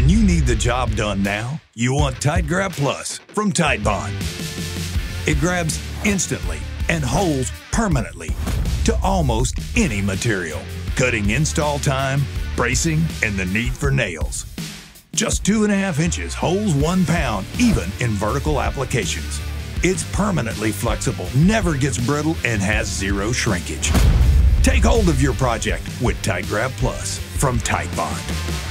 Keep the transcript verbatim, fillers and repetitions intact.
When you need the job done now, you want TiteGrab Plus from Titebond. It grabs instantly and holds permanently to almost any material, cutting install time, bracing, and the need for nails. Just two and a half inches holds one pound even in vertical applications. It's permanently flexible, never gets brittle, and has zero shrinkage. Take hold of your project with TiteGrab Plus from Titebond.